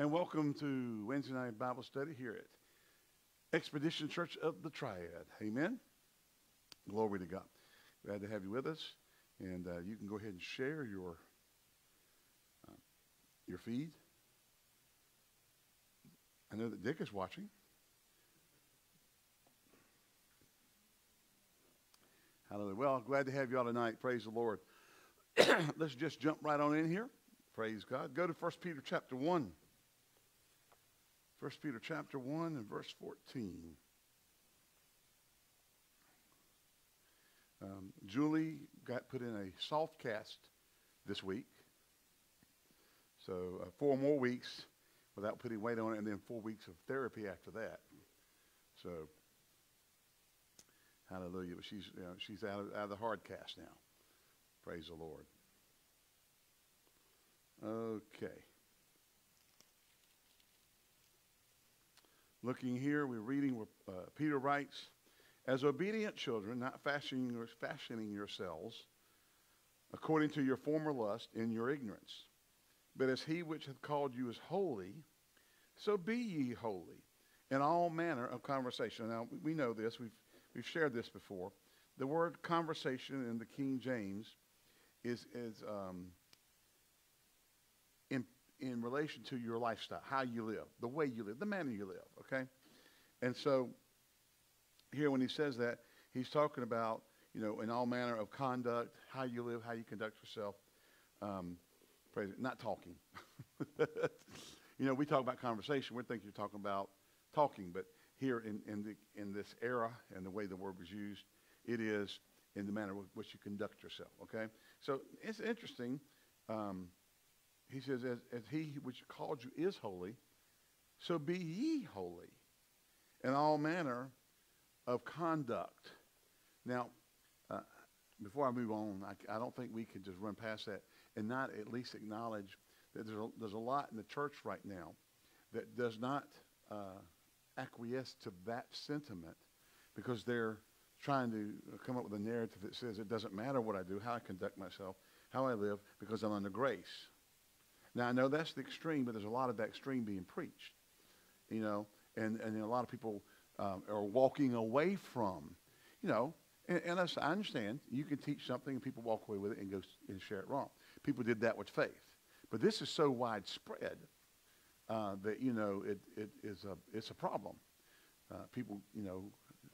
And welcome to Wednesday night Bible study here at Expedition Church of the Triad. Amen. Glory to God. Glad to have you with us. And you can go ahead and share your feed. I know that Dick is watching. Hallelujah. Well, glad to have you all tonight. Praise the Lord. Let's just jump right on in here. Praise God. Go to 1 Peter chapter 1. 1 Peter chapter 1 and verse 14. Julie got put in a soft cast this week. So 4 more weeks without putting weight on it, and then 4 weeks of therapy after that. So, hallelujah. But she's out of the hard cast now. Praise the Lord. Okay. Looking here, we're reading where Peter writes, "As obedient children, not fashioning yourselves according to your former lust in your ignorance, but as he which hath called you is holy, so be ye holy in all manner of conversation." Now, we know this. We've shared this before. The word conversation in the King James is in relation to your lifestyle, how you live, the way you live, the manner you live, okay? And so here when he says that, he's talking about, you know, in all manner of conduct, how you live, how you conduct yourself. Not talking. You know, we talk about conversation. We think you're talking about talking, but here in this era and the way the word was used, it is in the manner with which you conduct yourself, okay? So it's interesting. He says, as he which called you is holy, so be ye holy in all manner of conduct. Now, before I move on, I don't think we can just run past that and not at least acknowledge that there's a lot in the church right now that does not acquiesce to that sentiment, because they're trying to come up with a narrative that says it doesn't matter what I do, how I conduct myself, how I live, because I'm under grace. Now, I know that's the extreme, but there's a lot of that extreme being preached, you know, and a lot of people are walking away from, you know, and I understand you can teach something and people walk away with it and go and share it wrong. People did that with faith. But this is so widespread that, you know, it's a problem. People, you know,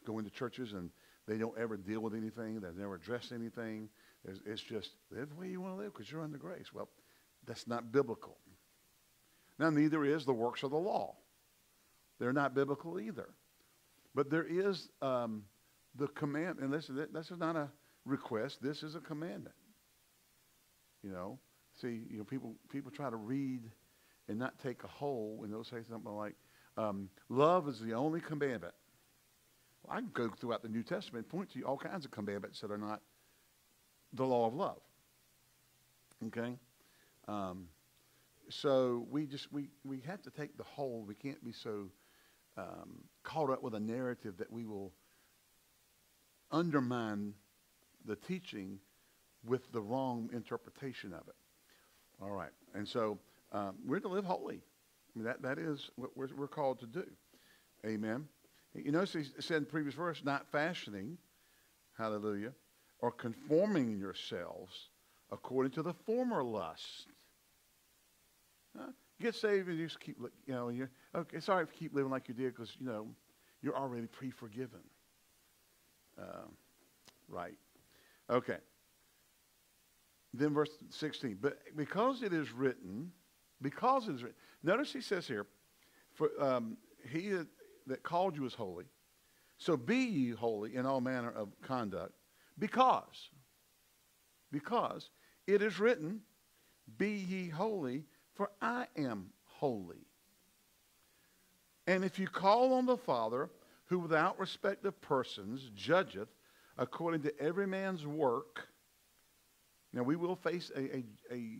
go into churches and they don't ever deal with anything. They never address anything. It's just, live the way you want to live because you're under grace. Well, that's not biblical. Now, neither is the works of the law. They're not biblical either. But there is the command, and listen, this is not a request. This is a commandment. You know, see, you know, people try to read and not take a hold, and they'll say something like, love is the only commandment. Well, I can go throughout the New Testament and point to you all kinds of commandments that are not the law of love. Okay? So we have to take the whole. We can't be so caught up with a narrative that we will undermine the teaching with the wrong interpretation of it. All right, and so we're to live holy. I mean, that is what we're called to do. Amen. You notice he said in the previous verse, not fashioning, hallelujah, or conforming yourselves according to the former lust. You get saved and you just keep, you know, and you're, okay, sorry if you keep living like you did because, you know, you're already pre-forgiven. Right. Okay. Then verse 16. But because it is written, notice he says here, for he that called you is holy, so be ye holy in all manner of conduct, because it is written, be ye holy, for I am holy. And if you call on the Father, who without respect of persons judgeth according to every man's work. Now, we will face a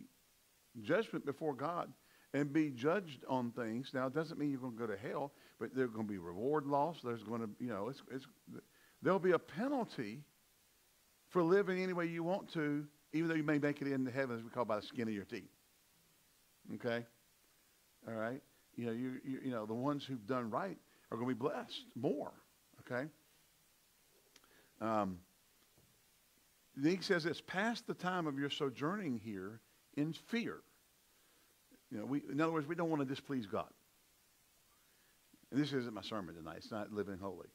judgment before God and be judged on things. Now, it doesn't mean you're going to go to hell, but there's going to be reward loss. There's going to, you know, there'll be a penalty for living any way you want to, even though you may make it into heaven, as we call, by the skin of your teeth. Okay? All right? You know, the ones who've done right are going to be blessed more, okay? Then he says this, pass the time of your sojourning here in fear. You know, in other words, we don't want to displease God. And this isn't my sermon tonight. It's not living holy.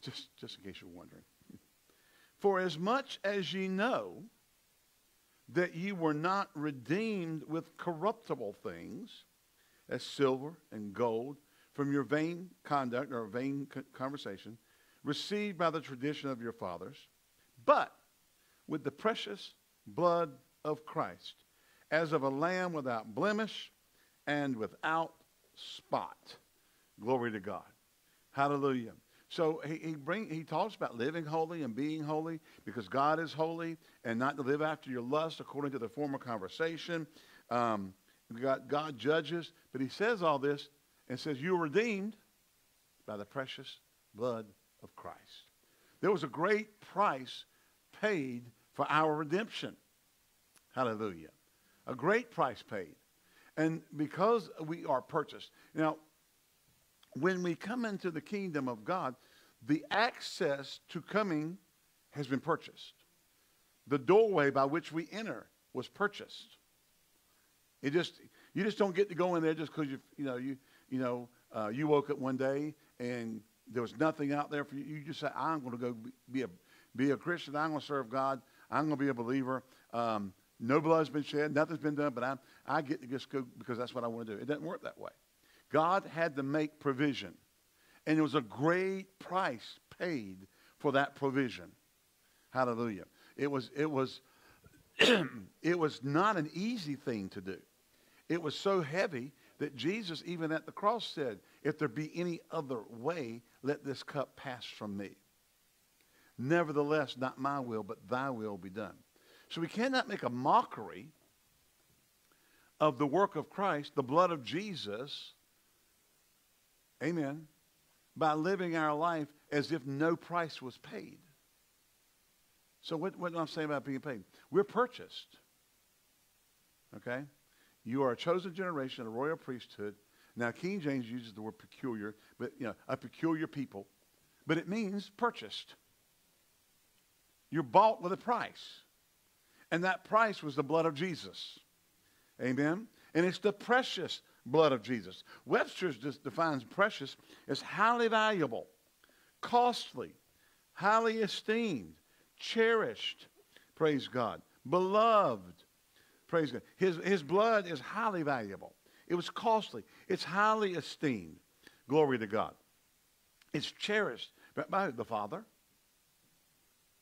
Just in case you're wondering. For as much as ye know that ye were not redeemed with corruptible things, as silver and gold, from your vain conduct or vain conversation, received by the tradition of your fathers, but with the precious blood of Christ, as of a lamb without blemish and without spot. Glory to God. Hallelujah. So he talks about living holy and being holy because God is holy, and not to live after your lust according to the former conversation. God judges, but he says all this and says you were redeemed by the precious blood of Christ. There was a great price paid for our redemption. Hallelujah. A great price paid. And because we are purchased. Now, when we come into the kingdom of God, the access to coming has been purchased. The doorway by which we enter was purchased. You just don't get to go in there just because you woke up one day and there was nothing out there for you. You just say, I'm going to go be a Christian. I'm going to serve God. I'm going to be a believer. No blood's been shed. Nothing's been done. But I get to just go because that's what I want to do. It doesn't work that way. God had to make provision, and it was a great price paid for that provision. Hallelujah! It was not an easy thing to do. It was so heavy that Jesus, even at the cross, said, if there be any other way, let this cup pass from me. Nevertheless, not my will, but thy will be done. So we cannot make a mockery of the work of Christ, the blood of Jesus, amen, by living our life as if no price was paid. So what I'm saying about being paid? We're purchased, okay? You are a chosen generation, a royal priesthood. Now, King James uses the word peculiar, but, you know, a peculiar people. But it means purchased. You're bought with a price. And that price was the blood of Jesus. Amen? And it's the precious blood of Jesus. Webster's defines precious as highly valuable, costly, highly esteemed, cherished, praise God, beloved, praise God. His blood is highly valuable. It was costly. It's highly esteemed. Glory to God. It's cherished by the Father.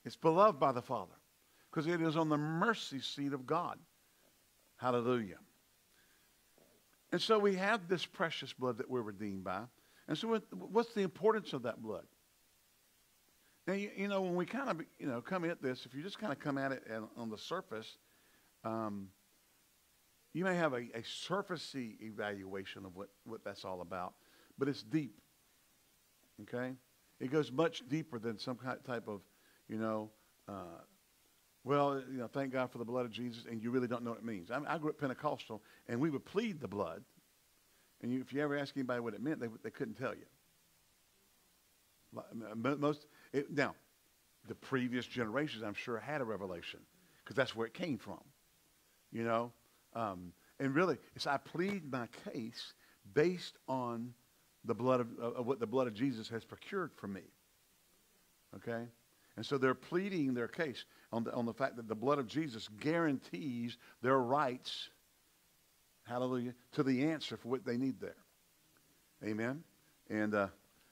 It's beloved by the Father because it is on the mercy seat of God. Hallelujah. And so we have this precious blood that we're redeemed by. And so what's the importance of that blood? Now, you know, when we kind of, you know, come at this, if you just kind of come at it on the surface, you may have a surfacey evaluation of what that's all about, but it's deep, okay? It goes much deeper than some type of, you know, well, you know, thank God for the blood of Jesus, and you really don't know what it means. I grew up Pentecostal, and we would plead the blood, and if you ever ask anybody what it meant, they couldn't tell you. Now, the previous generations, I'm sure, had a revelation because that's where it came from, you know. And really, it's I plead my case based on the blood of what the blood of Jesus has procured for me, okay? And so they're pleading their case on the fact that the blood of Jesus guarantees their rights, hallelujah, to the answer for what they need there, amen? And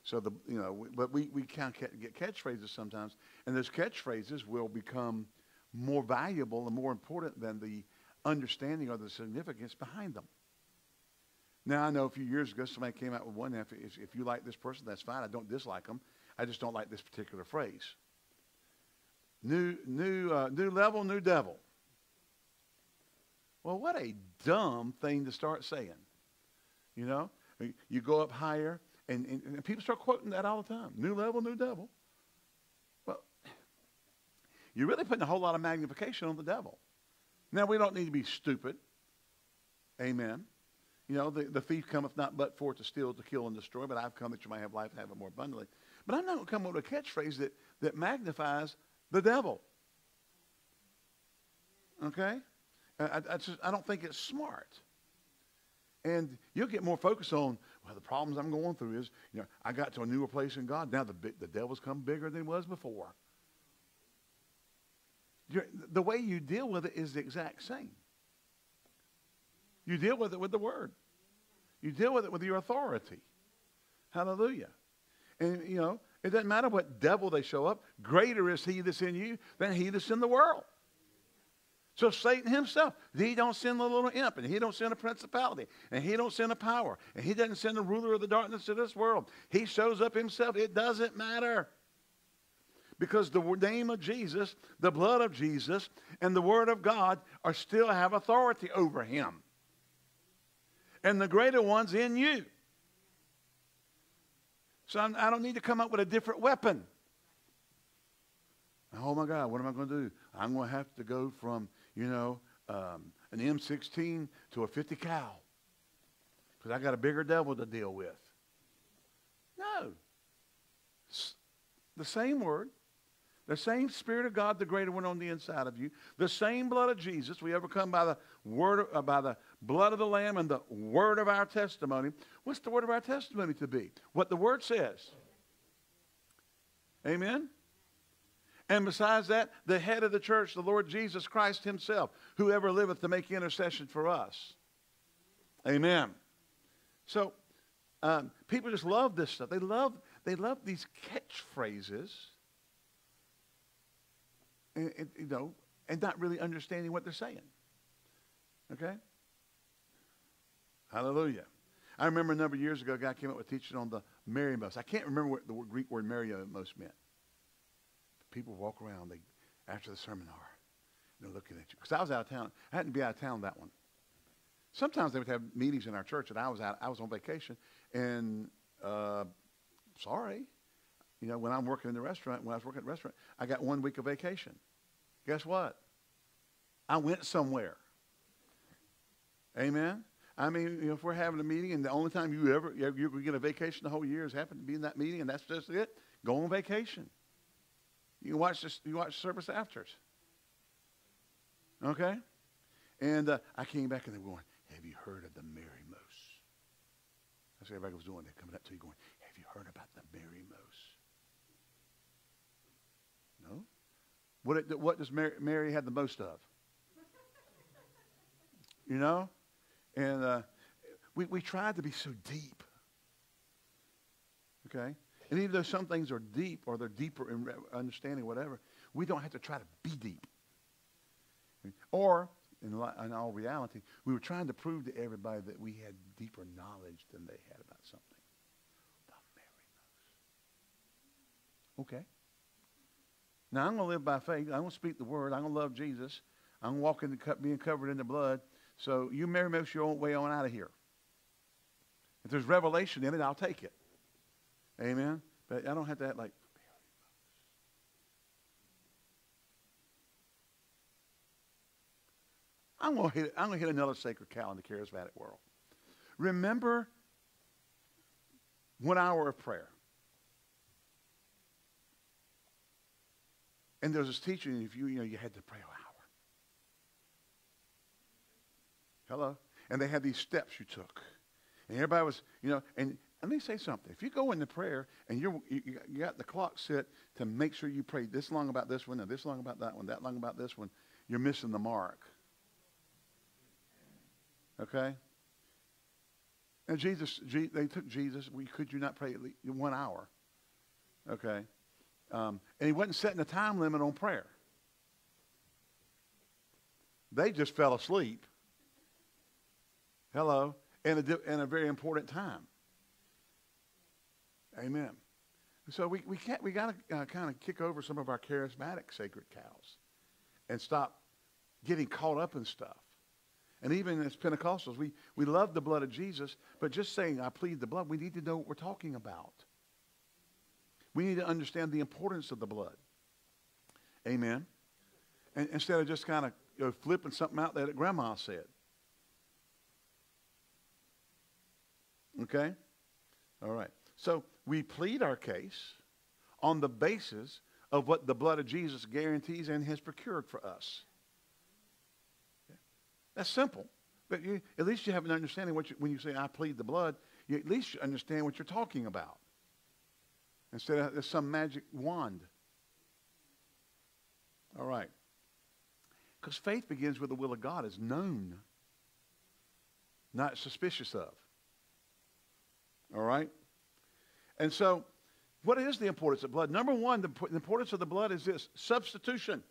so, but we can't get catchphrases sometimes, and those catchphrases will become more valuable and more important than the understanding or the significance behind them. Now, I know a few years ago, somebody came out with one, if you like this person, that's fine. I don't dislike them. I just don't like this particular phrase. New level, new devil. Well, what a dumb thing to start saying. You know, you go up higher, and people start quoting that all the time. New level, new devil. Well, you're really putting a whole lot of magnification on the devil. Now, we don't need to be stupid, amen, You know, the thief cometh not but for to steal, to kill, and destroy, but I've come that you may have life and have it more abundantly. But I'm not going to come up with a catchphrase that magnifies the devil. Okay? I don't think it's smart. And you'll get more focused on, well, the problems I'm going through is, you know, I got to a newer place in God. Now the devil's come bigger than it was before. The way you deal with it is the exact same. You deal with it with the word. You deal with it with your authority. Hallelujah. And, you know, it doesn't matter what devil they show up. Greater is he that's in you than he that's in the world. So Satan himself, he don't send a little imp, and he don't send a principality, and he don't send a power, and he doesn't send a ruler of the darkness of this world. He shows up himself. It doesn't matter. Because the name of Jesus, the blood of Jesus, and the word of God are still have authority over him. And the greater one's in you. So I don't need to come up with a different weapon. Oh, my God, what am I going to do? I'm going to have to go from, you know, an M16 to a 50 cal. Because I got a bigger devil to deal with. No. It's the same word. The same Spirit of God, the greater one on the inside of you. The same blood of Jesus. We overcome by the word, by the blood of the Lamb and the word of our testimony. What's the word of our testimony to be? What the word says. Amen? And besides that, the head of the church, the Lord Jesus Christ himself, whoever liveth to make intercession for us. Amen. So, people just love this stuff. They love these catchphrases. And, you know, and not really understanding what they're saying. Okay? Hallelujah. I remember a number of years ago, a guy came up with teaching on the Merrimos. I can't remember what the Greek word Merrimos meant. People walk around after the sermon hour, and they're looking at you. Because I was out of town. I hadn't been out of town that one. Sometimes they would have meetings in our church, and I was on vacation, and sorry. You know, when I'm working in the restaurant, when I was working at the restaurant, I got 1 week of vacation. Guess what? I went somewhere. Amen? I mean, you know, if we're having a meeting and the only time you get a vacation the whole year is happened to be in that meeting and that's just it, go on vacation. You watch service afters. Okay? And I came back and they were going, have you heard of the Merrimos? That's what everybody was doing. They're coming up to you going, have you heard about the Merrimos? No? What does Mary have the most of? You know? And we tried to be so deep. Okay? And even though some things are deep or they're deeper in understanding, whatever, we don't have to try to be deep. Or, in all reality, we were trying to prove to everybody that we had deeper knowledge than they had about something. The Merrimos. Okay? Now, I'm going to live by faith. I'm going to speak the word. I'm going to love Jesus. I'm walking being covered in the blood. So you Merrimos your own way on out of here. If there's revelation in it, I'll take it. Amen? But I don't have to act like Merrimos. I'm going to hit another sacred cow in the charismatic world. Remember 1 hour of prayer. And there's this teaching, if you had to pray an hour. Hello? And they had these steps you took. And everybody was, you know, and let me say something. If you go into prayer and you got the clock set to make sure you pray this long about this one, and this long about that one, that long about this one, you're missing the mark. Okay? And they took Jesus. Could you not pray at least 1 hour? Okay? And he wasn't setting a time limit on prayer. They just fell asleep. Hello. And a very important time. Amen. So we got to kind of kick over some of our charismatic sacred cows and stop getting caught up in stuff. And even as Pentecostals, we love the blood of Jesus, but just saying, I plead the blood, we need to know what we're talking about. We need to understand the importance of the blood. Amen. And instead of just kind of flipping something out there that Grandma said. Okay? All right. So we plead our case on the basis of what the blood of Jesus guarantees and has procured for us. Okay? That's simple. But you, at least you have an understanding what you, when you say, I plead the blood, you at least understand what you're talking about. Instead of some magic wand. All right. Because faith begins with the will of God is known, not suspicious of. All right? And so, what is the importance of blood? Number one, the importance of the blood is this, substitution.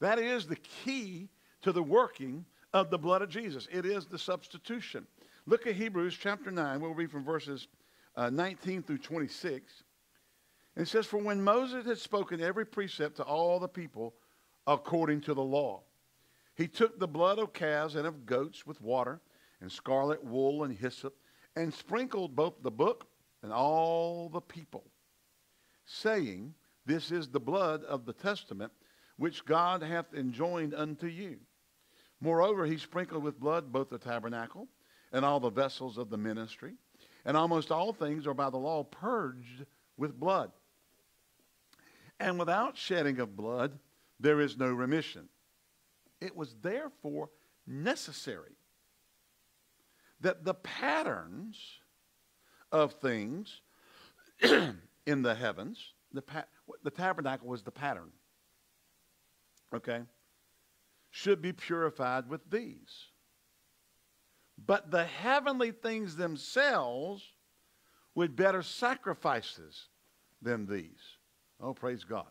That is the key to the working of the blood of Jesus. It is the substitution. Look at Hebrews chapter 9. We'll read from verses 19 through 26. It says, for when Moses had spoken every precept to all the people according to the law, he took the blood of calves and of goats with water and scarlet wool and hyssop, and sprinkled both the book and all the people, saying, this is the blood of the testament which God hath enjoined unto you. Moreover, he sprinkled with blood both the tabernacle and all the vessels of the ministry, and almost all things are by the law purged with blood. And without shedding of blood, there is no remission. It was therefore necessary that the patterns of things in the heavens, the tabernacle was the pattern, okay, should be purified with these. But the heavenly things themselves with better sacrifices than these. Oh, praise God.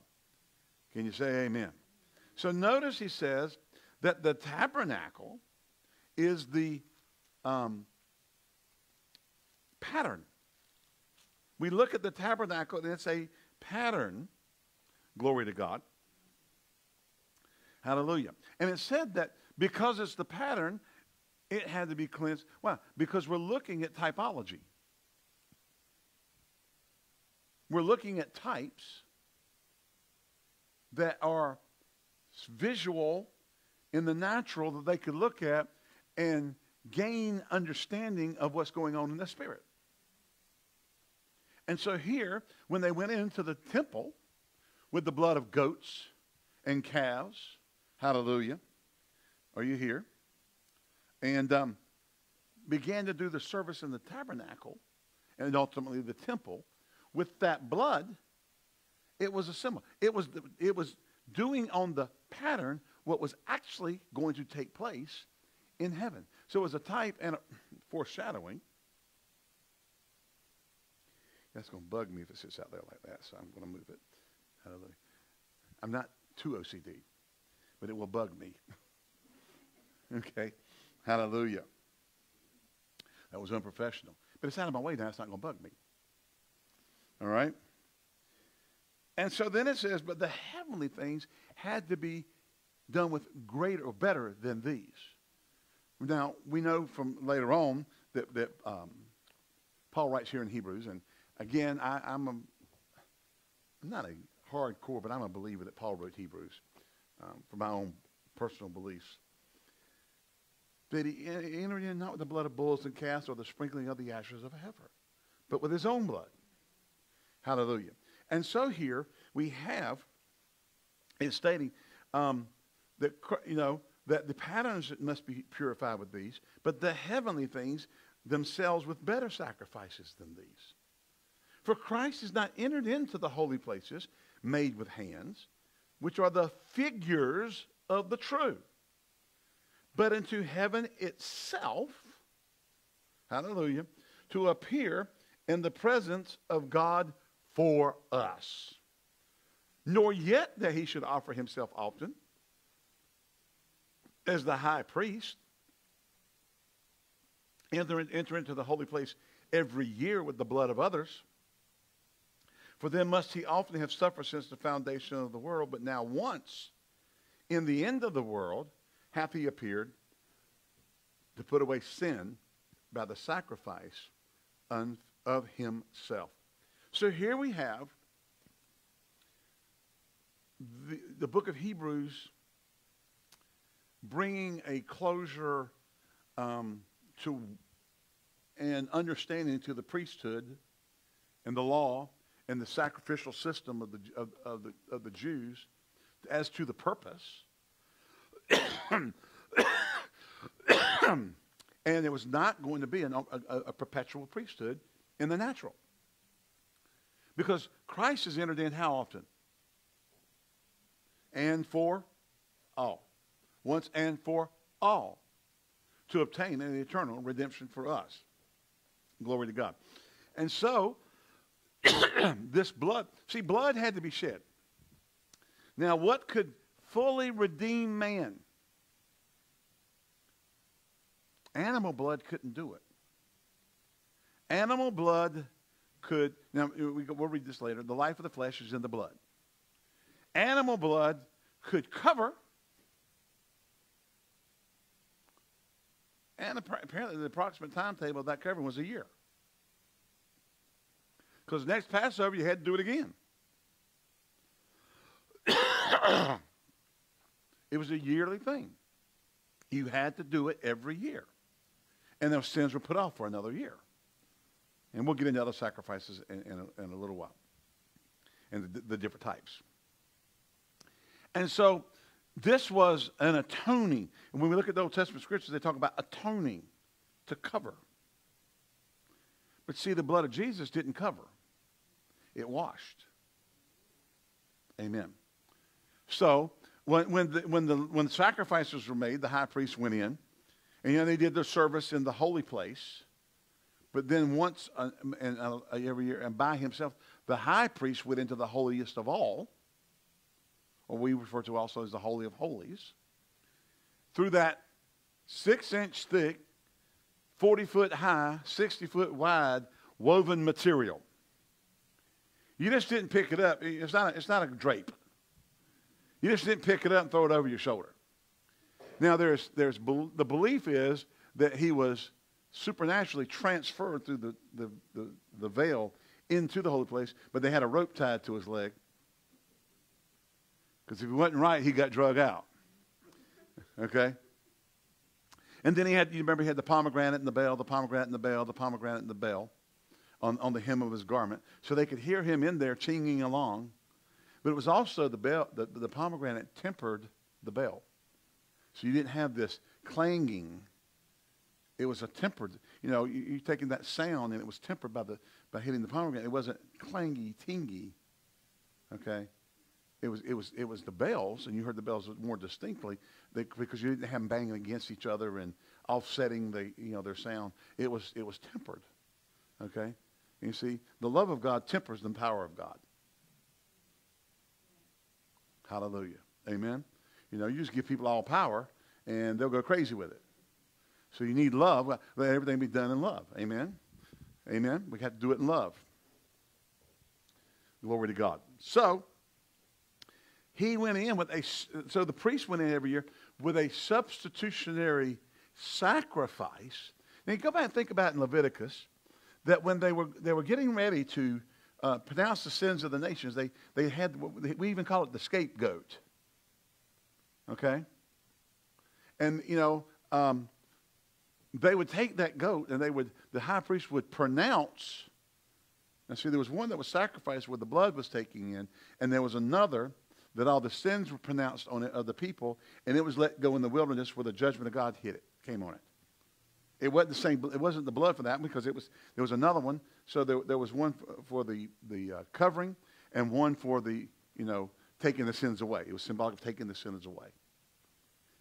Can you say amen? So notice he says that the tabernacle is the pattern. We look at the tabernacle and it's a pattern. Glory to God. Hallelujah. And it said that because it's the pattern, it had to be cleansed. Why? Because we're looking at typology. We're looking at types that are visual in the natural that they could look at and gain understanding of what's going on in the spirit. And so here, when they went into the temple with the blood of goats and calves, hallelujah, are you here? And began to do the service in the tabernacle and ultimately the temple with that blood, it was a symbol. It was doing on the pattern what was actually going to take place in heaven. So it was a type and a foreshadowing. That's going to bug me if it sits out there like that, so I'm going to move it. Hallelujah. I'm not too OCD, but it will bug me. Okay? Hallelujah. That was unprofessional. But it's out of my way now. It's not going to bug me. All right? And so then it says, but the heavenly things had to be done with greater or better than these. Now, we know from later on that, Paul writes here in Hebrews, and again, I'm not a hardcore, but I'm a believer that Paul wrote Hebrews for my own personal beliefs. That he entered in not with the blood of bulls and calves or the sprinkling of the ashes of a heifer, but with his own blood. Hallelujah. And so here we have it stating that, you know, that the patterns must be purified with these, but the heavenly things themselves with better sacrifices than these. For Christ is not entered into the holy places made with hands, which are the figures of the true, but into heaven itself, hallelujah, to appear in the presence of God for us. Nor yet that he should offer himself often as the high priest, enter into the holy place every year with the blood of others. For then must he often have suffered since the foundation of the world, but now once in the end of the world hath he appeared to put away sin by the sacrifice of himself. So here we have the book of Hebrews bringing a closure to and understanding to the priesthood and the law and the sacrificial system of the Jews as to the purpose. And it was not going to be a perpetual priesthood in the natural. Because Christ has entered in how often? And for all. Once and for all. To obtain an eternal redemption for us. Glory to God. And so, this blood, see, blood had to be shed. Now, what could fully redeem man? Animal blood couldn't do it. Animal blood could, now we'll read this later, the life of the flesh is in the blood. Animal blood could cover, and apparently the approximate timetable of that covering was a year. Because next Passover, you had to do it again. It was a yearly thing. You had to do it every year. And those sins were put off for another year. And we'll get into other sacrifices in a little while. And the different types. And so this was an atoning. And when we look at the Old Testament scriptures, they talk about atoning to cover. But see, the blood of Jesus didn't cover. It washed. Amen. So when the sacrifices were made, the high priest went in. And they did their service in the holy place. But then once every year, and by himself, the high priest went into the holiest of all, or we refer to also as the Holy of Holies, through that 6-inch thick, 40-foot high, 60-foot wide woven material. You just didn't pick it up. It's not a drape. You just didn't pick it up and throw it over your shoulder. Now, the belief is that he was supernaturally transferred through the veil into the holy place, but they had a rope tied to his leg. Because if he wasn't right, he got drug out. Okay? And then he had, you remember, he had the pomegranate and the bell, the pomegranate and the bell, the pomegranate and the bell on the hem of his garment. So they could hear him in there chinging along. But it was also the bell, the pomegranate tempered the bell. So you didn't have this clanging. It was a tempered, you're taking that sound and it was tempered by hitting the pomegranate. It wasn't clangy, tingy, okay? It was the bells, and you heard the bells more distinctly because you didn't have them banging against each other and offsetting their sound. It was tempered, okay? And you see, the love of God tempers the power of God. Hallelujah, amen? You just give people all power, and they'll go crazy with it. So you need love. Let everything be done in love. Amen? Amen? We have to do it in love. Glory to God. So, he went in with so the priest went in every year with a substitutionary sacrifice. Now, you go back and think about in Leviticus that when they were getting ready to pronounce the sins of the nations, they had, we even call it the scapegoat. Okay? And, they would take that goat and the high priest would pronounce. And see, there was one that was sacrificed where the blood was taking in, and there was another that all the sins were pronounced on it of the people, and it was let go in the wilderness where the judgment of God came on it. It wasn't the same. It wasn't the blood for that because there was another one. So there was one for the covering and one for the taking the sins away. It was symbolic of taking the sins away.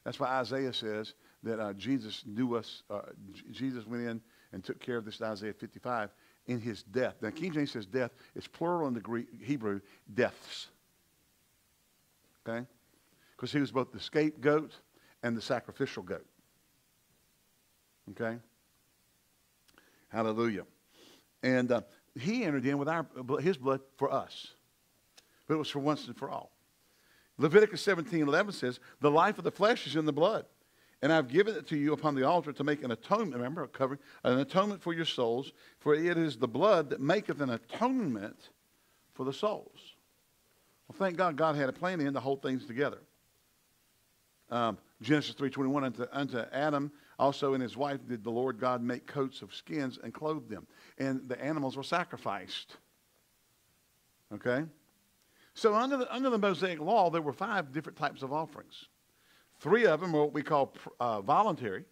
That's why Isaiah says that Jesus knew us. Jesus went in and took care of this in Isaiah 55 in his death. Now, King James says death. It's plural in the Greek, Hebrew, deaths. Okay? Because he was both the scapegoat and the sacrificial goat. Okay? Hallelujah. And he entered in with his blood for us. But it was for once and for all. Leviticus 17:11 says, the life of the flesh is in the blood. And I've given it to you upon the altar to make an atonement, remember, a covering, an atonement for your souls, for it is the blood that maketh an atonement for the souls. Well, thank God, God had a plan in to hold things together. Genesis 3:21, unto Adam, Also, and his wife did the Lord God make coats of skins and clothe them. And the animals were sacrificed. Okay? So under the Mosaic Law, there were 5 different types of offerings. 3 of them were what we call voluntary.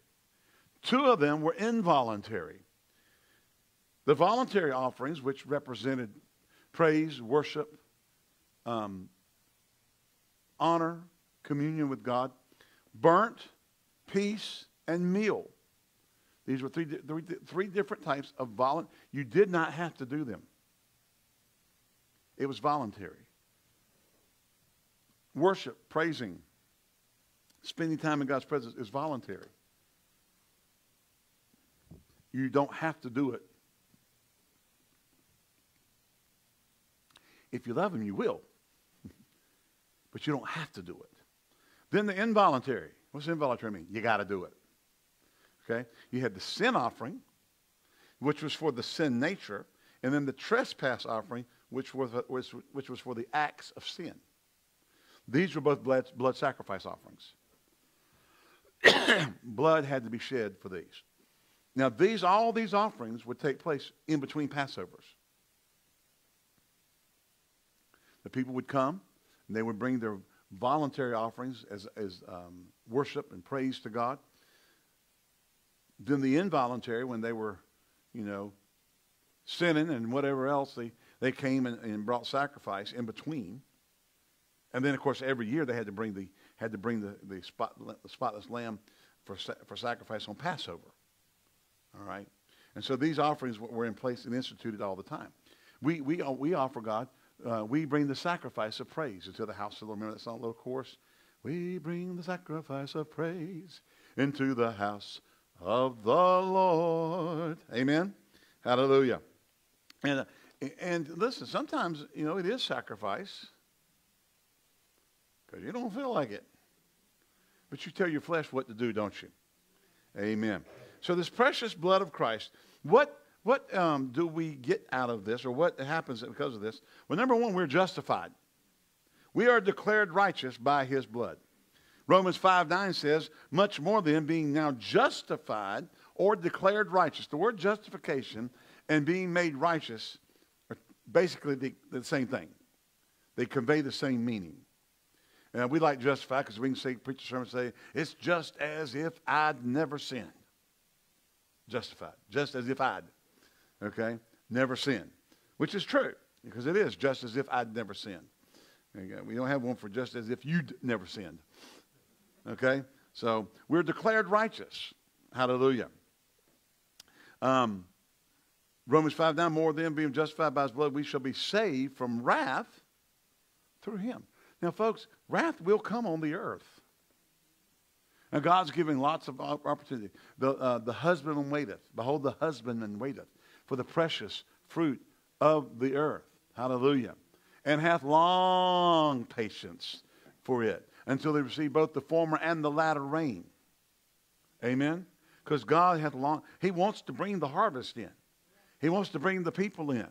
2 of them were involuntary. The voluntary offerings, which represented praise, worship, honor, communion with God, burnt, peace, and meal. These were three different types of voluntary. You did not have to do them. It was voluntary. Worship, praising, spending time in God's presence is voluntary. You don't have to do it. If you love him, you will. But you don't have to do it. Then the involuntary. What's involuntary mean? You got to do it. Okay? You had the sin offering, which was for the sin nature, and then the trespass offering, which was for the acts of sin. These were both blood sacrifice offerings. Blood had to be shed for these. Now, all these offerings would take place in between Passovers. The people would come, and they would bring their voluntary offerings as worship and praise to God. Then the involuntary, when they were, you know, sinning and whatever else, they came and brought sacrifice in between. And then, of course, every year they had to bring the spotless lamb for sacrifice on Passover. All right, and so these offerings were in place and instituted all the time. We offer God. We bring the sacrifice of praise into the house of the Lord. Remember that song, little chorus? We bring the sacrifice of praise into the house of the Lord. Amen? Hallelujah. And listen, sometimes, you know, it is sacrifice because you don't feel like it. But you tell your flesh what to do, don't you? Amen. So this precious blood of Christ, what do we get out of this, or what happens because of this? Well, number one, we're justified. We are declared righteous by his blood. Romans 5:9 says, much more than being now justified or declared righteous. The word justification and being made righteous are basically the same thing. They convey the same meaning. And we like justify because we can say, preach a sermon and say, it's just as if I'd never sinned. Justified. Just as if I'd. Okay? Never sin. Which is true, because it is just as if I'd never sinned. We don't have one for just as if you'd never sinned. Okay? So we're declared righteous. Hallelujah. Romans 5:9, more than being justified by his blood, we shall be saved from wrath through him. Now, folks, wrath will come on the earth. Now, God's giving lots of opportunity. The husbandman waiteth. Behold, the husbandman waiteth for the precious fruit of the earth. Hallelujah. And hath long patience for it until they receive both the former and the latter rain. Amen? Because God hath long. He wants to bring the harvest in. He wants to bring the people in.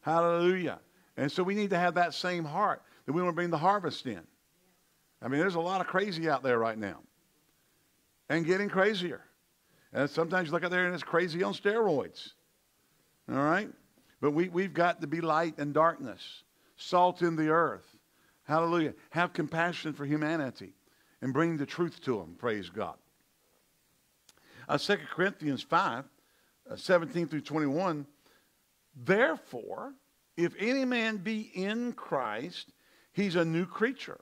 Hallelujah. And so we need to have that same heart that we want to bring the harvest in. I mean, there's a lot of crazy out there right now. And getting crazier. And sometimes you look out there and it's crazy on steroids. All right? But we've got to be light in darkness, salt in the earth. Hallelujah. Have compassion for humanity and bring the truth to them. Praise God. 2 Corinthians 5:17 through 21. Therefore, if any man be in Christ, he's a new creature.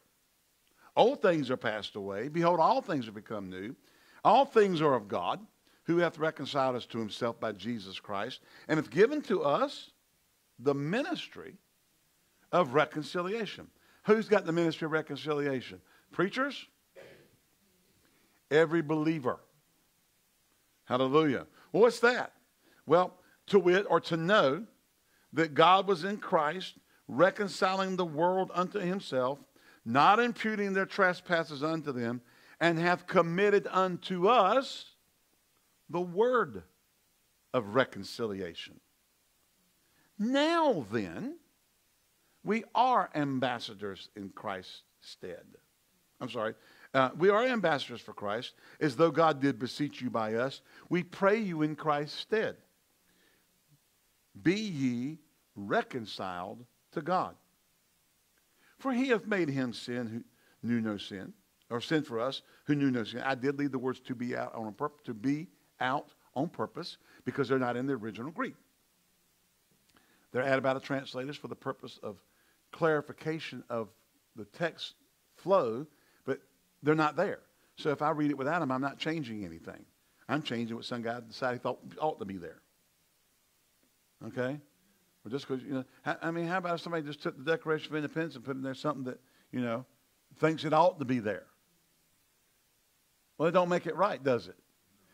Old things are passed away. Behold, all things have become new. All things are of God, who hath reconciled us to himself by Jesus Christ, and hath given to us the ministry of reconciliation. Who's got the ministry of reconciliation? Preachers? Every believer. Hallelujah. Well, what's that? Well, to wit, or to know that God was in Christ, reconciling the world unto himself, not imputing their trespasses unto them, and hath committed unto us the word of reconciliation. Now then, we are ambassadors in Christ's stead. I'm sorry. We are ambassadors for Christ, as though God did beseech you by us. We pray you in Christ's stead. Be ye reconciled to God. For he hath made him sin who knew no sin, or sin for us who knew no sin. I did leave the words to be out on purpose, because they're not in the original Greek. They're added by the translators for the purpose of clarification of the text flow, but they're not there. So if I read it without them, I'm not changing anything. I'm changing what some guy decided he thought ought to be there. Okay? Or just because, you know, I mean, how about if somebody just took the Declaration of Independence and put in there something that, you know, thinks it ought to be there? Well, it don't make it right, does it?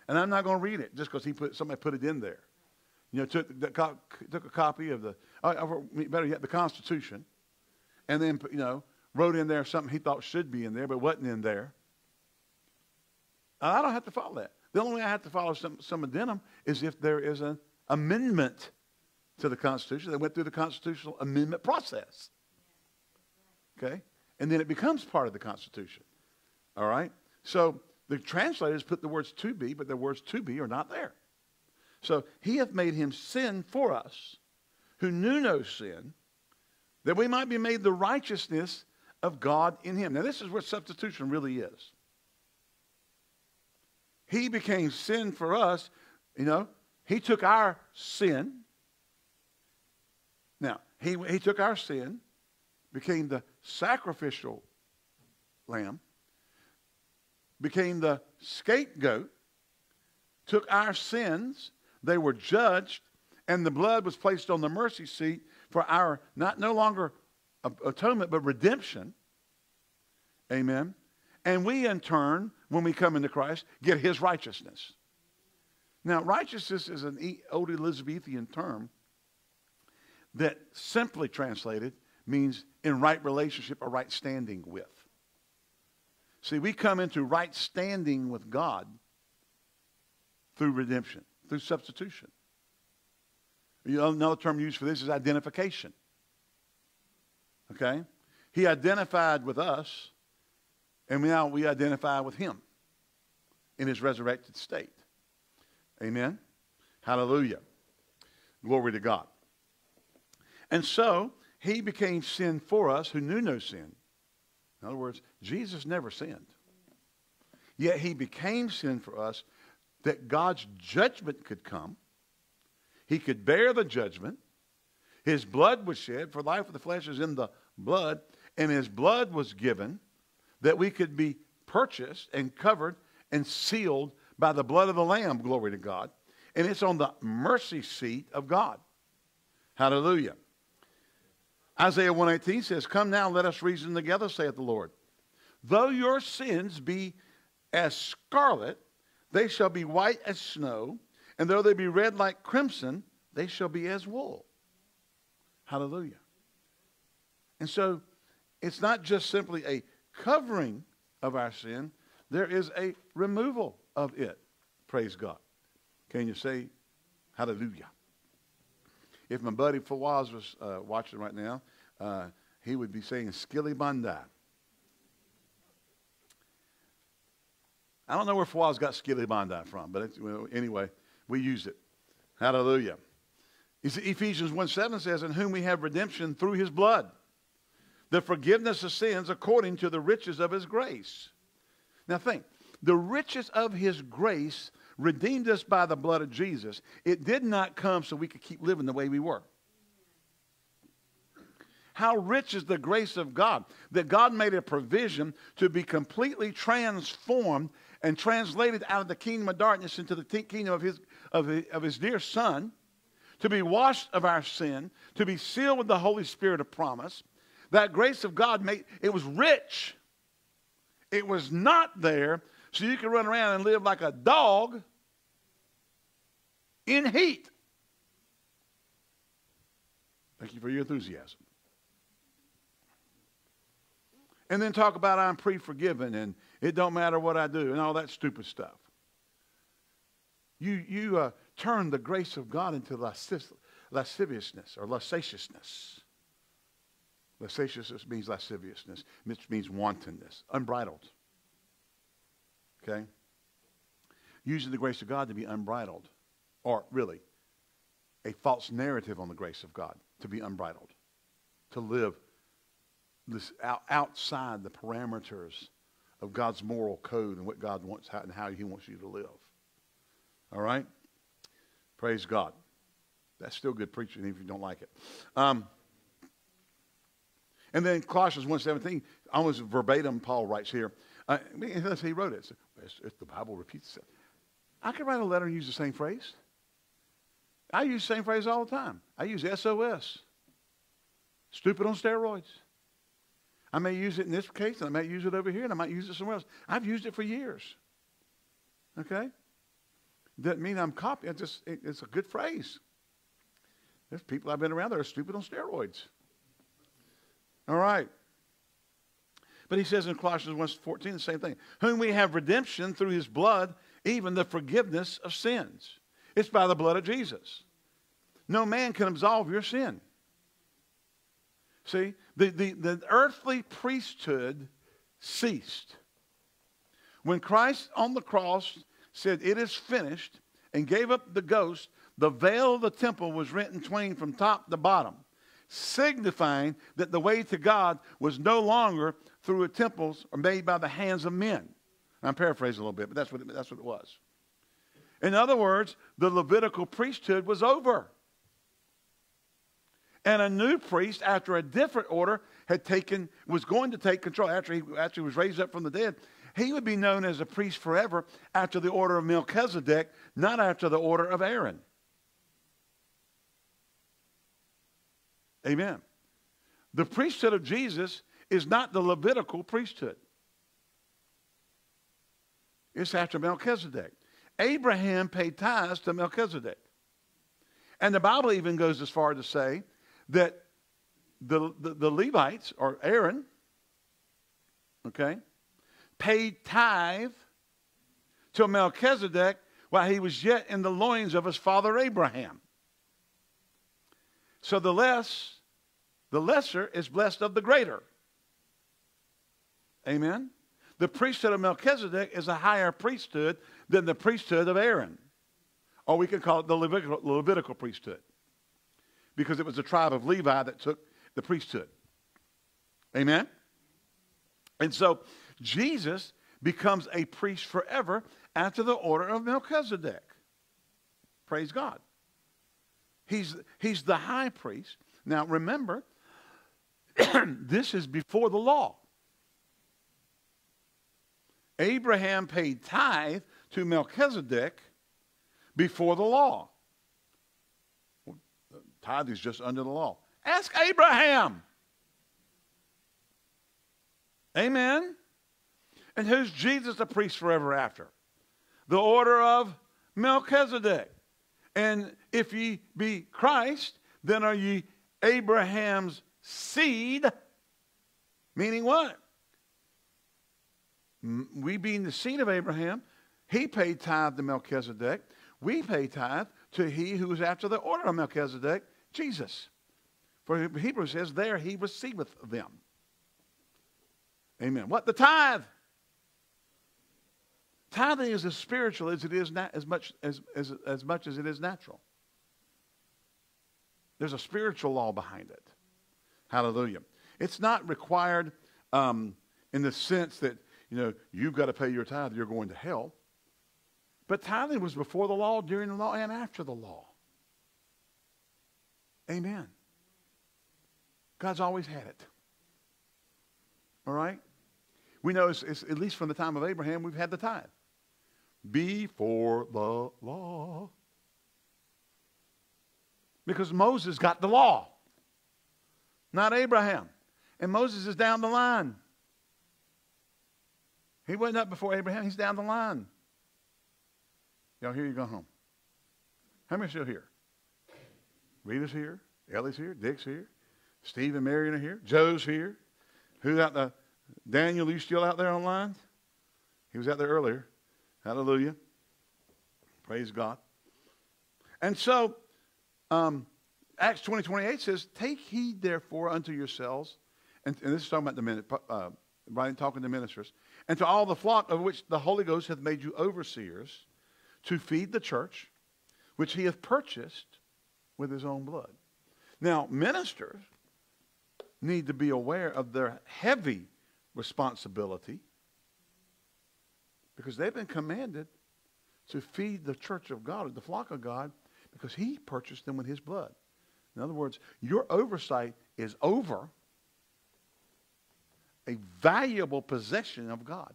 And I'm not going to read it just because somebody put it in there. You know, took a copy of the, better yet, the Constitution, and then, you know, wrote in there something he thought should be in there but wasn't in there. I don't have to follow that. The only way I have to follow some addendum is if there is an amendment to the Constitution. They went through the constitutional amendment process. Okay? And then it becomes part of the Constitution. All right? So the translators put the words to be, but the words to be are not there. So he hath made him sin for us, who knew no sin, that we might be made the righteousness of God in him. Now this is where substitution really is. He became sin for us. You know, he took our sin. Now, he took our sin, became the sacrificial lamb, became the scapegoat, took our sins. They were judged, and the blood was placed on the mercy seat for our no longer atonement, but redemption. Amen. And we, in turn, when we come into Christ, get his righteousness. Now, righteousness is an old Elizabethan term that, simply translated, means in right relationship or right standing with. See, we come into right standing with God through redemption, through substitution. Another term used for this is identification. Okay? He identified with us, and now we identify with him in his resurrected state. Amen? Hallelujah. Glory to God. And so, he became sin for us who knew no sin. In other words, Jesus never sinned. Yet he became sin for us that God's judgment could come. He could bear the judgment. His blood was shed, for life of the flesh is in the blood, and his blood was given that we could be purchased and covered and sealed by the blood of the Lamb, glory to God. And it's on the mercy seat of God. Hallelujah. Isaiah 1:18 says, "Come now, let us reason together, saith the Lord. Though your sins be as scarlet, they shall be white as snow, and though they be red like crimson, they shall be as wool." Hallelujah. And so it's not just simply a covering of our sin. There is a removal of it. Praise God. Can you say hallelujah? If my buddy Fawaz was watching right now, he would be saying skilly bandai. I don't know where Fawaz got skilly bandai from, but anyway, we use it. Hallelujah. Ephesians 1:7 says, "In whom we have redemption through his blood, the forgiveness of sins according to the riches of his grace." Now think, the riches of his grace redeemed us by the blood of Jesus. It did not come so we could keep living the way we were. How rich is the grace of God, that God made a provision to be completely transformed and translated out of the kingdom of darkness into the kingdom of his dear Son, to be washed of our sin, to be sealed with the Holy Spirit of promise. That grace of God made it was rich. It was not there so you can run around and live like a dog in heat. Thank you for your enthusiasm. And then talk about I'm pre-forgiven and it don't matter what I do and all that stupid stuff. You turn the grace of God into lasciviousness or lasciviousness. Licentiousness means lasciviousness, which means wantonness, unbridled. Okay? Using the grace of God to be unbridled, or really, a false narrative on the grace of God to be unbridled, to live this outside the parameters of God's moral code and what God wants and how he wants you to live. All right? Praise God. That's still good preaching if you don't like it. And then Colossians 1:17, almost verbatim, Paul writes here. Unless he wrote it. So, the Bible repeats itself. I could write a letter and use the same phrase. I use the same phrase all the time. I use SOS. Stupid on steroids. I may use it in this case, and I might use it over here, and I might use it somewhere else. I've used it for years. Okay? Doesn't mean I'm copying. It's a good phrase. There's people I've been around that are stupid on steroids. All right. But he says in Colossians 1:14, the same thing. Whom we have redemption through his blood, even the forgiveness of sins. It's by the blood of Jesus. No man can absolve your sin. See, the earthly priesthood ceased. When Christ on the cross said, it is finished, and gave up the ghost, the veil of the temple was rent in twain from top to bottom, signifying that the way to God was no longer through temples or made by the hands of men. I'm paraphrasing a little bit, but that's what it was. In other words, the Levitical priesthood was over. And a new priest, after a different order, was going to take control. After he actually was raised up from the dead, he would be known as a priest forever after the order of Melchizedek, not after the order of Aaron. Amen. The priesthood of Jesus is not the Levitical priesthood. It's after Melchizedek. Abraham paid tithes to Melchizedek. And the Bible even goes as far to say that the Levites, or Aaron, okay, paid tithe to Melchizedek while he was yet in the loins of his father Abraham. So the lesser is blessed of the greater. Amen? The priesthood of Melchizedek is a higher priesthood than the priesthood of Aaron. Or we could call it the Levitical priesthood, because it was the tribe of Levi that took the priesthood. Amen? And so Jesus becomes a priest forever after the order of Melchizedek. Praise God. He's the high priest. Now remember, this is before the law. Abraham paid tithe to Melchizedek before the law. Well, the tithe is just under the law. Ask Abraham. Amen. And who's Jesus the priest forever after? The order of Melchizedek. And if ye be Christ, then are ye Abraham's seed. Meaning what? We being the seed of Abraham, he paid tithe to Melchizedek. We pay tithe to he who is after the order of Melchizedek, Jesus. For Hebrews says, there he receiveth them. Amen. What? The tithe. Tithing is as spiritual as it is as much as it is natural. There's a spiritual law behind it. Hallelujah. It's not required in the sense that, you know, you've got to pay your tithe, you're going to hell. But tithing was before the law, during the law, and after the law. Amen. God's always had it. All right? We know, it's at least from the time of Abraham, we've had the tithe. Before the law. Because Moses got the law, not Abraham. And Moses is down the line. He wasn't up before Abraham. He's down the line. Y'all hear you go home. How many are still here? Rita's here. Ellie's here. Dick's here. Steve and Marion are here. Joe's here. Who's out there? Daniel, you still out there online? He was out there earlier. Hallelujah. Praise God. And so, Acts 20:28 says, take heed therefore unto yourselves and this is talking about talking to ministers, and to all the flock of which the Holy Ghost hath made you overseers, to feed the church, which he hath purchased with his own blood. Now, ministers need to be aware of their heavy responsibility, because they've been commanded to feed the church of God, or the flock of God, because he purchased them with his blood. In other words, your oversight is over a valuable possession of God.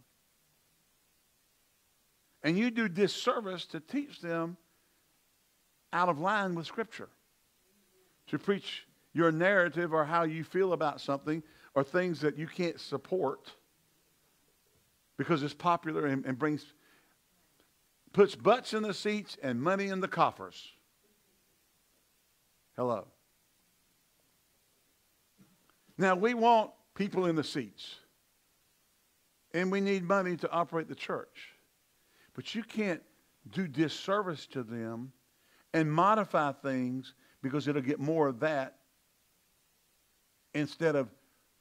And you do disservice to teach them out of line with Scripture, to preach your narrative or how you feel about something or things that you can't support because it's popular and puts butts in the seats and money in the coffers. Hello. Now, we want people in the seats, and we need money to operate the church. But you can't do disservice to them and modify things because it'll get more of that instead of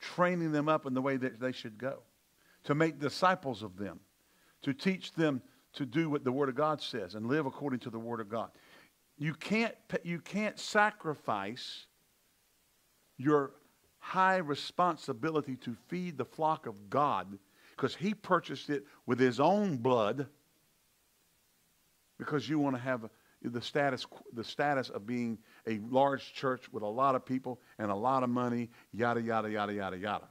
training them up in the way that they should go, to make disciples of them, to teach them to do what the Word of God says and live according to the Word of God. You can't sacrifice your high responsibility to feed the flock of God, because he purchased it with his own blood, because you want to have the status of being a large church with a lot of people and a lot of money, yada, yada, yada, yada, yada.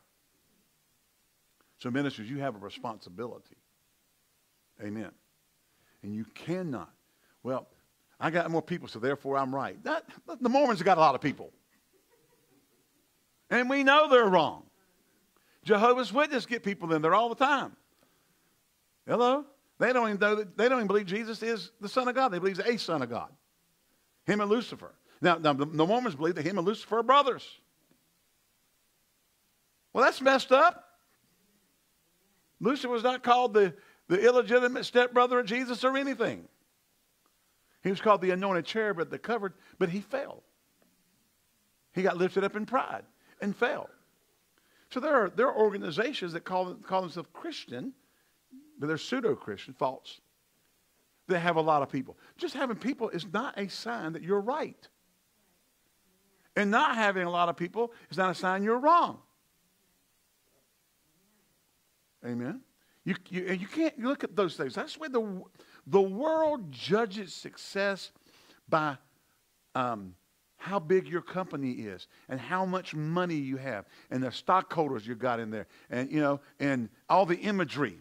So ministers, you have a responsibility. Amen. And you cannot, well, I got more people, so therefore I'm right. The Mormons have got a lot of people. And we know they're wrong. Jehovah's Witnesses get people in there all the time. Hello? They don't even believe Jesus is the Son of God. They believe he's a Son of God. Him and Lucifer. Now the Mormons believe that him and Lucifer are brothers. Well, that's messed up. Lucifer was not called the illegitimate stepbrother of Jesus or anything. He was called the anointed cherub at the covered, but he fell. He got lifted up in pride and fell. So there are organizations that call themselves Christian, but they're pseudo-Christian, false. They have a lot of people. Just having people is not a sign that you're right. And not having a lot of people is not a sign you're wrong. Amen. You can't look at those things. That's where the world judges success by how big your company is and how much money you have and the stockholders you got in there and, you know, and all the imagery.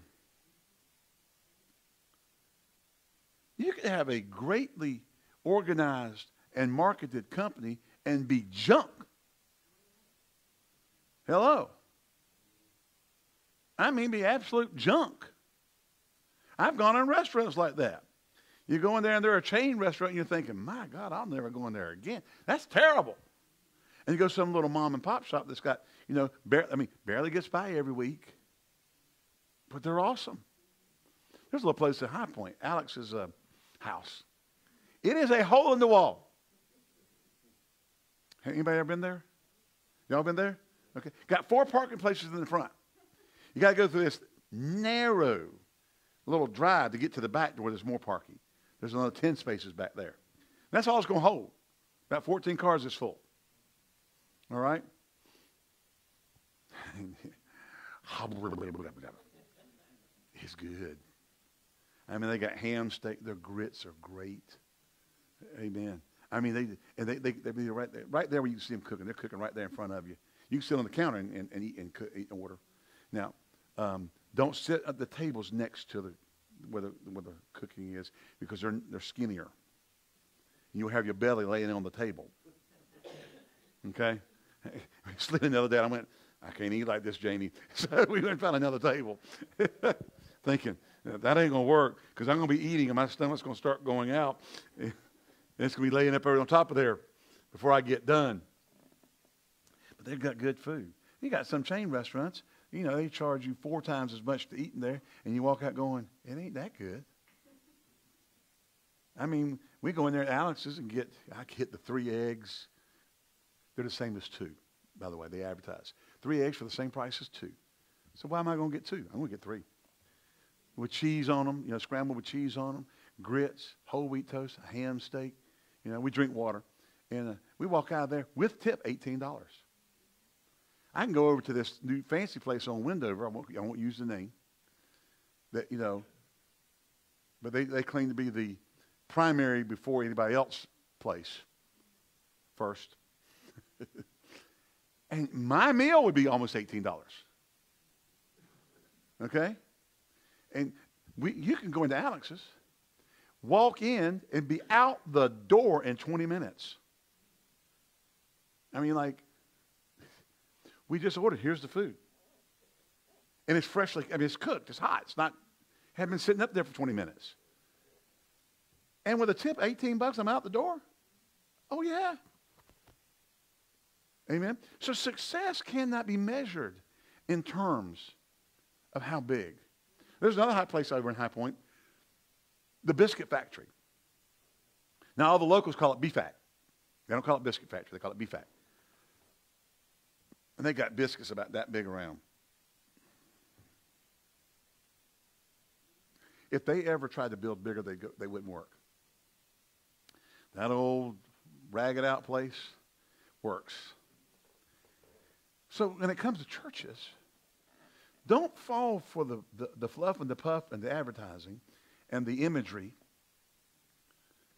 You can have a greatly organized and marketed company and be junk. Hello. I mean, be absolute junk. I've gone in restaurants like that. You go in there and they're a chain restaurant and you're thinking, my God, I'll never go in there again. That's terrible. And you go to some little mom and pop shop that's got, you know, barely gets by every week. But they're awesome. There's a little place at High Point, Alex's house. It is a hole in the wall. Anybody ever been there? Y'all been there? Okay. Got 4 parking places in the front. You got to go through this narrow little drive to get to the back door. There's more parking. There's another 10 spaces back there. That's all it's going to hold. About 14 cars is full. All right? It's good. I mean, they got ham steak. Their grits are great. Amen. I mean, they be right there where you can see them cooking. They're cooking right there in front of you. You can sit on the counter and eat and cook, eat and order. Now, don't sit at the tables next to where the cooking is, because they're skinnier. You'll have your belly laying on the table. Okay? We slid another day. And I went, I can't eat like this, Janie. So we went and found another table, thinking that ain't gonna work because I'm gonna be eating and my stomach's gonna start going out. And it's gonna be laying up over on top of there before I get done. But they've got good food. You got some chain restaurants. You know, they charge you 4 times as much to eat in there, and you walk out going, it ain't that good. I mean, we go in there at Alex's and I get the 3 eggs. They're the same as 2, by the way. They advertise. Three eggs for the same price as two. So why am I going to get two? I'm going to get three. With cheese on them, you know, scrambled with cheese on them, grits, whole wheat toast, a ham steak. You know, we drink water. And we walk out of there with tip, $18. I can go over to this new fancy place on Wendover. I won't use the name. That, you know, but they claim to be the primary before anybody else place first. And my meal would be almost $18. Okay? And you can go into Alex's, walk in, and be out the door in 20 minutes. I mean, like, we just ordered. Here's the food. And it's freshly, I mean, it's cooked. It's hot. It's not, hadn't been sitting up there for 20 minutes. And with a tip, $18, I'm out the door. Oh, yeah. Amen. So success cannot be measured in terms of how big. There's another hot place over in High Point, the Biscuit Factory. Now, all the locals call it BFAC. They don't call it Biscuit Factory. They call it BFAC. And they got biscuits about that big around. If they ever tried to build bigger, they wouldn't work. That old ragged out place works. So when it comes to churches, don't fall for the fluff and the puff and the advertising and the imagery,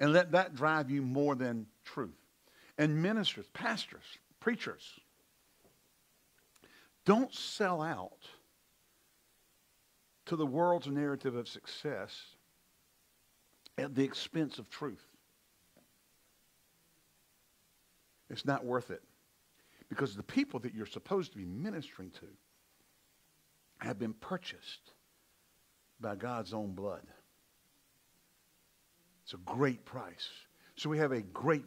and let that drive you more than truth. And ministers, pastors, preachers, don't sell out to the world's narrative of success at the expense of truth. It's not worth it. Because the people that you're supposed to be ministering to have been purchased by God's own blood. It's a great price. So we have a great...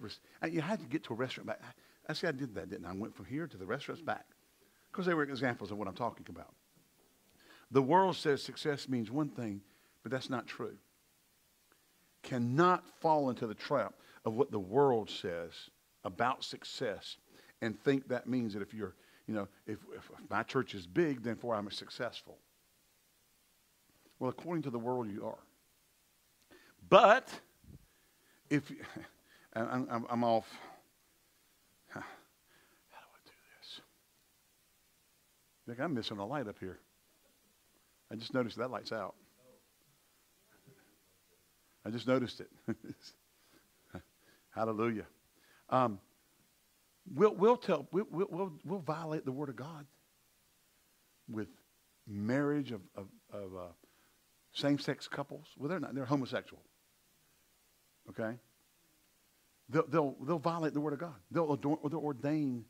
You had to get to a restaurant back. I see I did that, didn't I? I went from here to the restaurants back. Because they were examples of what I'm talking about. The world says success means one thing, but that's not true. Cannot fall into the trap of what the world says about success and think that means that if you're, you know, if my church is big, therefore I'm successful. Well, according to the world, you are. But if I'm off, how do I do this? I think I'm missing a light up here. I just noticed that light's out. I just noticed it. Hallelujah. We'll violate the Word of God with marriage of same-sex couples. Well, they're not. They're homosexual. Okay. They'll violate the Word of God. They'll ordain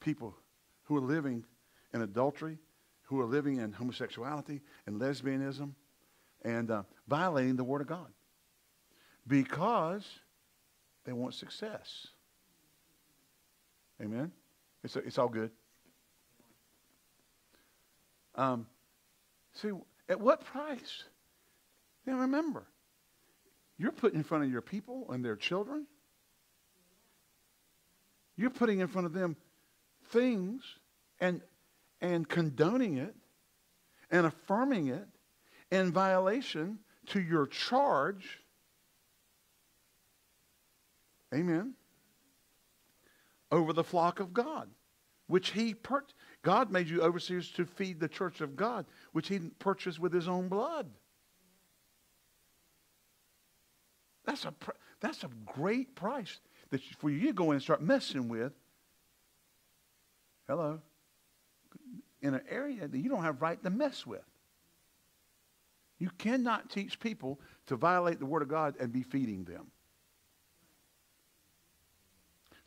people who are living in adultery, who are living in homosexuality and lesbianism, and violating the Word of God because they want success. Amen. It's all good. See, at what price? Now remember, you're putting in front of your people and their children. You're putting in front of them things and condoning it and affirming it in violation to your charge. Amen. Over the flock of God, which he purchased. God made you overseers to feed the church of God, which he purchased with his own blood. That's a great price that for you to go in and start messing with. Hello. In an area that you don't have right to mess with. You cannot teach people to violate the Word of God and be feeding them.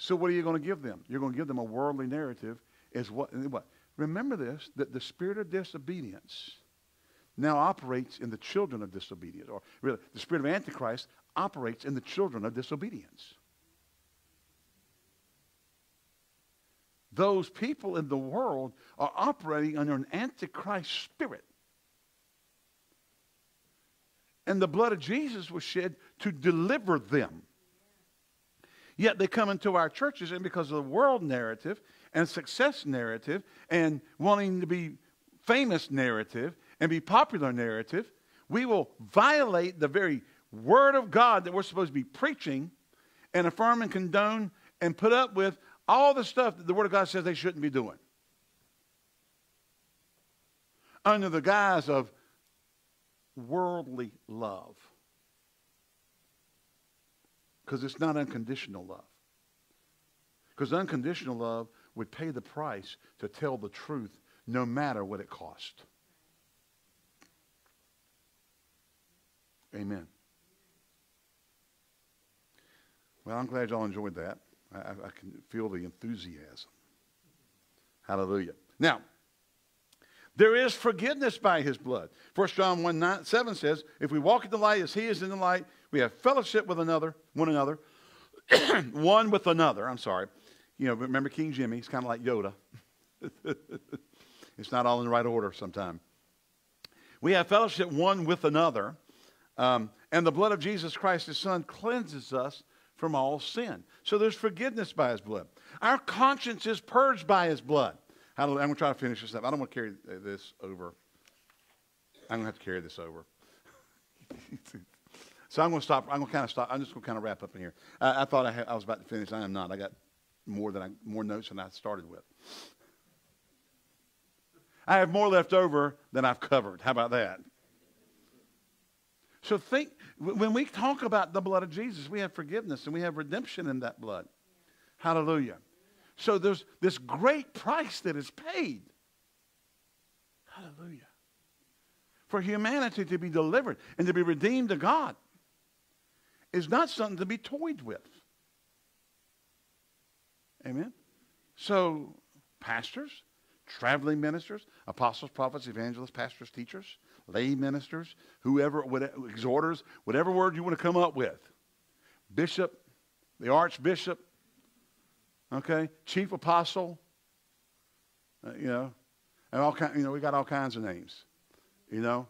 So what are you going to give them? You're going to give them a worldly narrative. Is what? Remember this, that the spirit of disobedience now operates in the children of disobedience. Or really, the spirit of Antichrist operates in the children of disobedience. Those people in the world are operating under an Antichrist spirit. And the blood of Jesus was shed to deliver them. Yet they come into our churches, and because of the world narrative and success narrative and wanting to be famous narrative and be popular narrative, we will violate the very word of God that we're supposed to be preaching and affirm and condone and put up with all the stuff that the word of God says they shouldn't be doing. Under the guise of worldly love. Because it's not unconditional love. Because unconditional love would pay the price to tell the truth no matter what it cost. Amen. Well, I'm glad y'all enjoyed that. I can feel the enthusiasm. Hallelujah. Now, there is forgiveness by his blood. 1 John 1:7 says, if we walk in the light as he is in the light, we have fellowship with one another, one with another. I'm sorry. You know, remember King Jimmy? He's kind of like Yoda. It's not all in the right order sometimes. We have fellowship one with another. And the blood of Jesus Christ, his son, cleanses us from all sin. So there's forgiveness by his blood. Our conscience is purged by his blood. I'm going to try to finish this up. I don't want to carry this over. I'm going to have to carry this over. So I'm going to stop. I'm going to kind of stop. I'm just going to kind of wrap up in here. I thought I was about to finish. I am not. I got more notes than I started with. I have more left over than I've covered. How about that? So think, when we talk about the blood of Jesus, we have forgiveness and we have redemption in that blood. Hallelujah. So there's this great price that is paid. Hallelujah. For humanity to be delivered and to be redeemed to God is not something to be toyed with. Amen. So pastors, traveling ministers, apostles, prophets, evangelists, pastors, teachers, lay ministers, whoever, exhorters, whatever word you want to come up with. Bishop, the archbishop, okay, chief apostle, you know, and all kind, you know, we got all kinds of names, you know.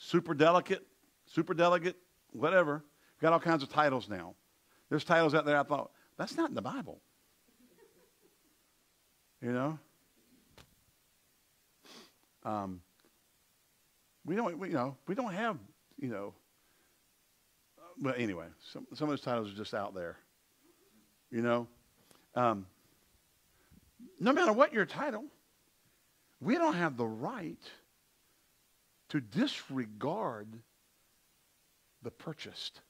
Superdelegate, whatever. We got all kinds of titles now. There's titles out there I thought, that's not in the Bible. You know? We don't have, you know, but anyway, some of those titles are just out there, you know. No matter what your title, we don't have the right to disregard the purchased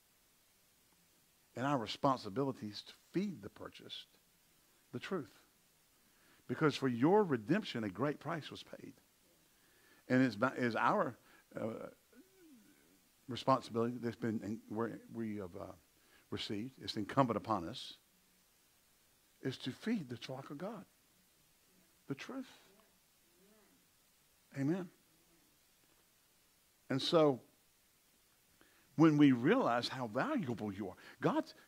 and our responsibilities to feed the purchased the truth. Because for your redemption, a great price was paid. And it's our responsibility that's been, we have received, it's incumbent upon us, is to feed the flock of God, the truth. Amen. And so, when we realize how valuable you are,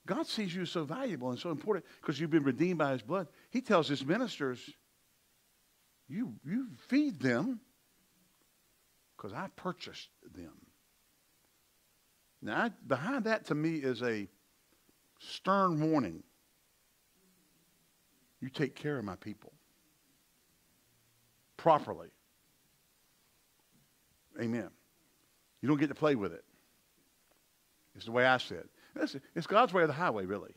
God sees you so valuable and so important because you've been redeemed by his blood. He tells his ministers, you feed them. Because I purchased them. Now, behind that to me is a stern warning. You take care of my people. Properly. Amen. You don't get to play with it. It's the way I said. It's God's way or the highway, really.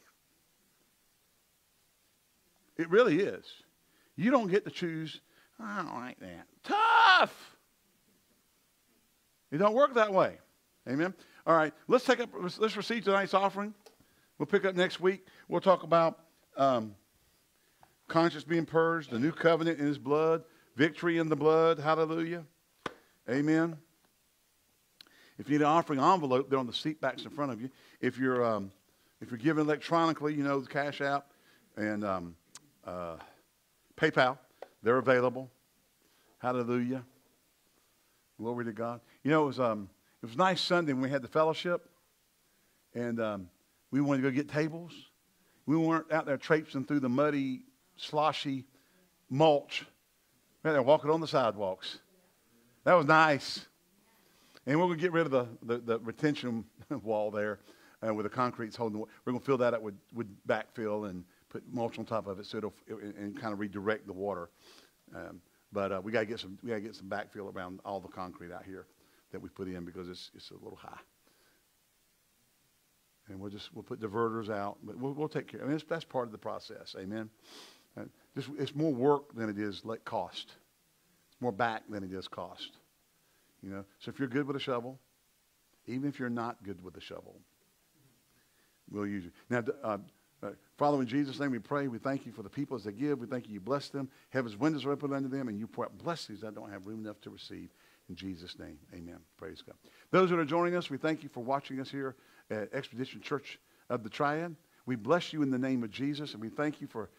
It really is. You don't get to choose, I don't like that. Tough! It don't work that way. Amen. All right, let's receive tonight's offering. We'll pick up next week. We'll talk about conscience being purged, the new covenant in his blood, victory in the blood. Hallelujah. Amen. If you need an offering envelope, they're on the seat backs in front of you. If you're giving electronically, you know, the Cash App and PayPal, they're available. Hallelujah. Glory to God. You know, it was a nice Sunday when we had the fellowship, and we wanted to go get tables. We weren't out there traipsing through the muddy, sloshy mulch. We were out there walking on the sidewalks. That was nice. And we're going to get rid of the retention wall there with the concrete's holding the water. We're going to fill that up with backfill and put mulch on top of it so it'll and kind of redirect the water. But we gotta get some backfill around all the concrete out here that we put in because it's a little high. And we'll put diverters out, but we'll take care. I mean, that's part of the process. Amen. It's more work than it is like cost. It's more back than it is cost. You know. So if you're good with a shovel, even if you're not good with a shovel, we'll use it. Now, Father, in Jesus' name we pray. We thank you for the people as they give. We thank you bless them. Heaven's windows are open unto them, and you pour out blessings that don't have room enough to receive. In Jesus' name, amen. Praise God. Those that are joining us, we thank you for watching us here at Expedition Church of the Triad. We bless you in the name of Jesus, and we thank you for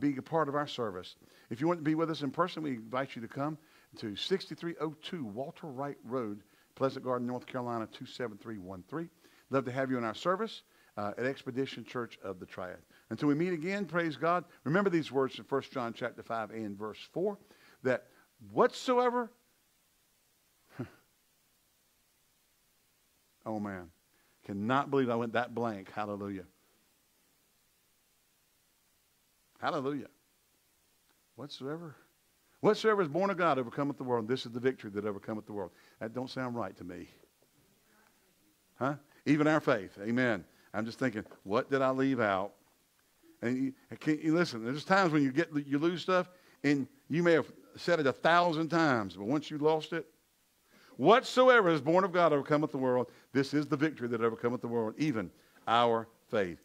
being a part of our service. If you want to be with us in person, we invite you to come to 6302 Walter Wright Road, Pleasant Garden, North Carolina, 27313. Love to have you in our service at Expedition Church of the Triad. Until we meet again, praise God. Remember these words in 1 John chapter 5 and verse 4, that whatsoever... Oh, man. Cannot believe I went that blank. Hallelujah. Hallelujah. Whatsoever is born of God overcometh the world. This is the victory that overcometh the world. That don't sound right to me. Huh? Even our faith. Amen. I'm just thinking, what did I leave out? And you listen, there's times when you lose stuff, and you may have said it 1,000 times, but once you lost it, whatsoever is born of God overcometh the world. This is the victory that overcometh the world, even our faith.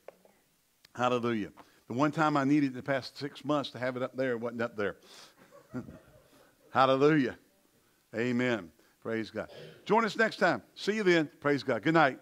Hallelujah. The one time I needed the past 6 months to have it up there, it wasn't up there. Hallelujah. Amen. Praise God. Join us next time. See you then. Praise God. Good night.